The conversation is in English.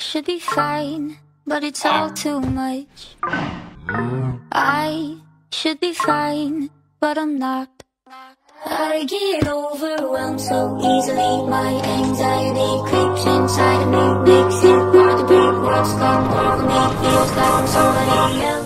Should be fine, but it's all too much. I should be fine, but I'm not. I get overwhelmed so easily. My anxiety creeps inside of me, makes it hard to breathe. What's come over me feels like I'm somebody else.